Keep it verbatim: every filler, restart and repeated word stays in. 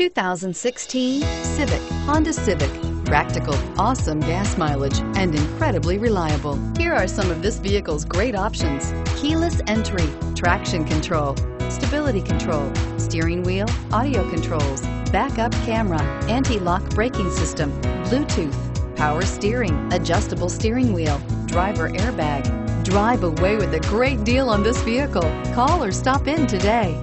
two thousand sixteen Civic, Honda Civic. Practical, awesome gas mileage, and incredibly reliable. Here are some of this vehicle's great options: keyless entry, traction control, stability control, steering wheel audio controls, backup camera, anti-lock braking system, Bluetooth, power steering, adjustable steering wheel, driver airbag. Drive away with a great deal on this vehicle. Call or stop in today.